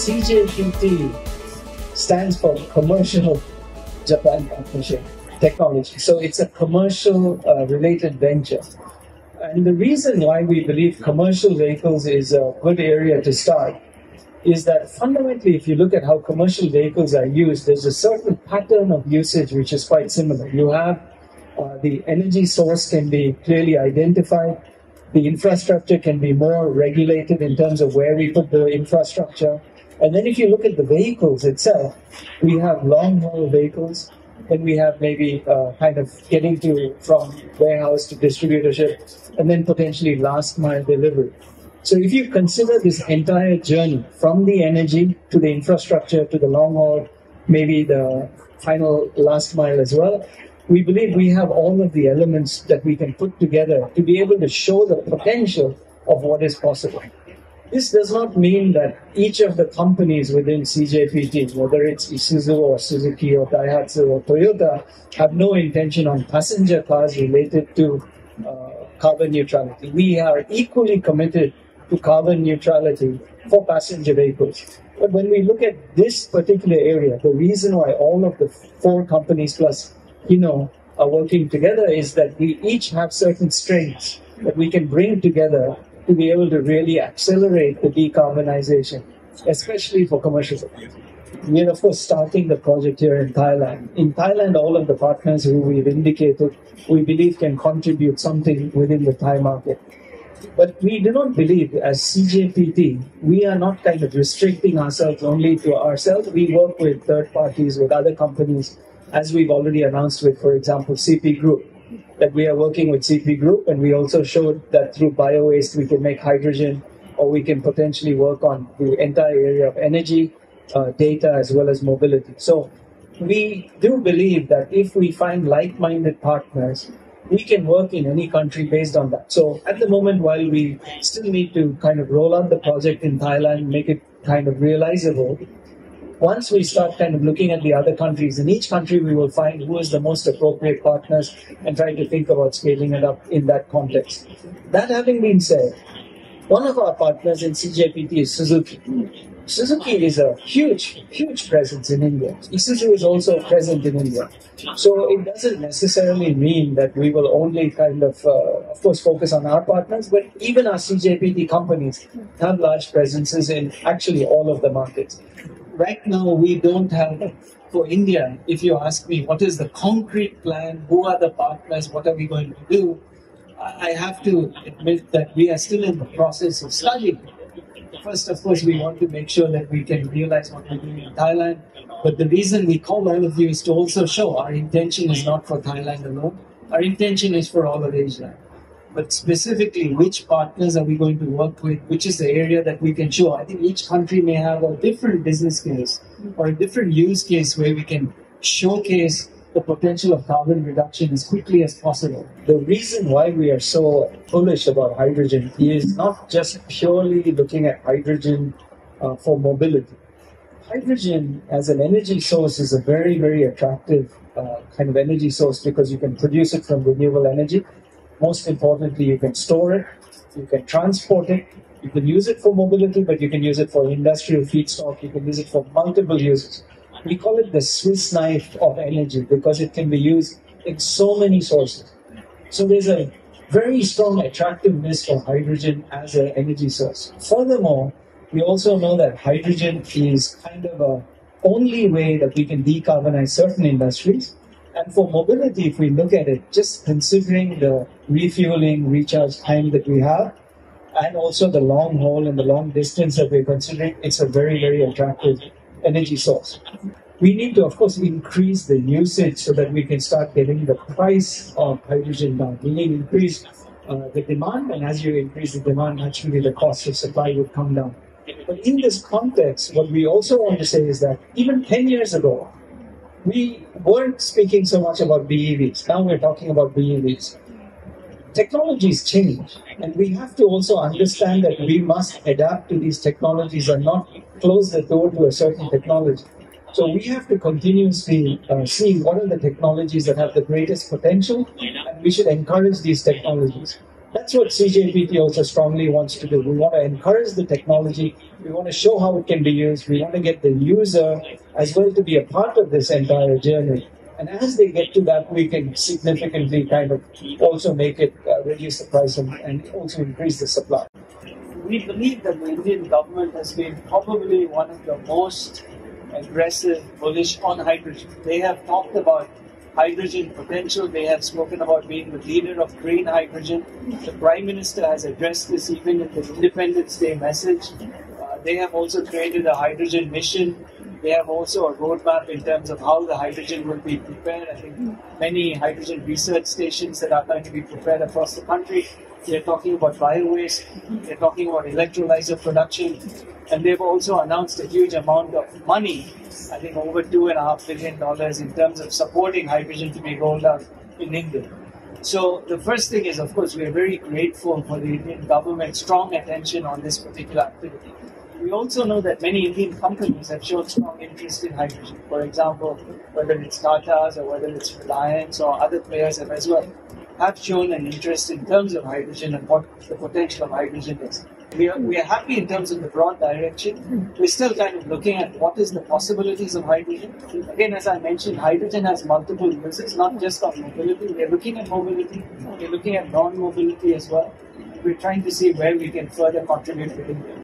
CJPT stands for Commercial Japan Corporation Technology. So it's a commercial related venture. And the reason why we believe commercial vehicles is a good area to start is that fundamentally, if you look at how commercial vehicles are used, there's a certain pattern of usage which is quite similar. You have the energy source can be clearly identified. The infrastructure can be more regulated in terms of where we put the infrastructure. And then if you look at the vehicles itself, we have long-haul vehicles, then we have maybe kind of getting to from warehouse to distributorship, and then potentially last-mile delivery. So if you consider this entire journey from the energy to the infrastructure to the long-haul, maybe the final last-mile as well, we believe we have all of the elements that we can put together to be able to show the potential of what is possible. This does not mean that each of the companies within CJPT, whether it's Isuzu or Suzuki or Daihatsu or Toyota, have no intention on passenger cars related to carbon neutrality. We are equally committed to carbon neutrality for passenger vehicles. But when we look at this particular area, the reason why all of the four companies plus are working together is that we each have certain strengths that we can bring together to be able to really accelerate the decarbonization, especially for commercial vehicles. We are, of course, starting the project here in Thailand. In Thailand, all of the partners who we've indicated, we believe can contribute something within the Thai market. But we do not believe, as CJPT, we are not kind of restricting ourselves only to ourselves. We work with third parties, with other companies, as we've already announced with, for example, CP Group, that we are working with CP Group, and we also showed that through bio-waste we can make hydrogen, or we can potentially work on the entire area of energy, data, as well as mobility. So we do believe that if we find like-minded partners, we can work in any country based on that. So at the moment, while we still need to kind of roll out the project in Thailand, make it kind of realizable, once we start kind of looking at the other countries, in each country we will find who is the most appropriate partners and try to think about scaling it up in that context. That having been said, one of our partners in CJPT is Suzuki. Suzuki is a huge, huge presence in India. Isuzu is also present in India. So it doesn't necessarily mean that we will only kind of course, focus on our partners, but even our CJPT companies have large presences in actually all of the markets. Right now, we don't have, for India, if you ask me, what is the concrete plan, who are the partners, what are we going to do, I have to admit that we are still in the process of studying. First, of course, we want to make sure that we can realize what we're doing in Thailand. But the reason we call all of you is to also show our intention is not for Thailand alone. Our intention is for all of Asia. But specifically, which partners are we going to work with? Which is the area that we can show? I think each country may have a different business case or a different use case where we can showcase the potential of carbon reduction as quickly as possible. The reason why we are so bullish about hydrogen is not just purely looking at hydrogen for mobility. Hydrogen as an energy source is a very, very attractive kind of energy source because you can produce it from renewable energy. Most importantly, you can store it, you can transport it, you can use it for mobility, but you can use it for industrial feedstock, you can use it for multiple uses. We call it the Swiss knife of energy because it can be used in so many sources. So there's a very strong attractiveness for hydrogen as an energy source. Furthermore, we also know that hydrogen is kind of a only way that we can decarbonize certain industries. And for mobility, if we look at it, just considering the refueling, recharge time that we have, and also the long haul and the long distance that we're considering, it's a very, very attractive energy source. We need to, of course, increase the usage so that we can start getting the price of hydrogen down. We need to increase the demand, and as you increase the demand, naturally the cost of supply would come down. But in this context, what we also want to say is that even 10 years ago, we weren't speaking so much about BEVs. Now we're talking about BEVs. Technologies change, and we have to also understand that we must adapt to these technologies and not close the door to a certain technology. So we have to continuously see what are the technologies that have the greatest potential, and we should encourage these technologies. That's what CJPT also strongly wants to do. We want to encourage the technology. We want to show how it can be used. We want to get the user as well to be a part of this entire journey. And as they get to that, we can significantly kind of also make it reduce the price and also increase the supply. We believe that the Indian government has been probably one of the most aggressive, bullish on hydrogen. They have talked about hydrogen potential. They have spoken about being the leader of green hydrogen. The Prime Minister has addressed this even in the Independence Day message. They have also created a hydrogen mission. They have also a roadmap in terms of how the hydrogen will be prepared. I think many hydrogen research stations that are going to be prepared across the country. They're talking about biowaste. They're talking about electrolyzer production. And they've also announced a huge amount of money, I think over $2.5 billion in terms of supporting hydrogen to be rolled out in India. So the first thing is, of course, we're very grateful for the Indian government's strong attention on this particular activity. We also know that many Indian companies have shown strong interest in hydrogen. For example, whether it's Tata's or whether it's Reliance or other players have as well, have shown an interest in terms of hydrogen and what the potential of hydrogen is. We are happy in terms of the broad direction. We're still kind of looking at what is the possibilities of hydrogen. Again, as I mentioned, hydrogen has multiple uses, not just on mobility. We're looking at mobility. We're looking at non-mobility as well. We're trying to see where we can further contribute to India.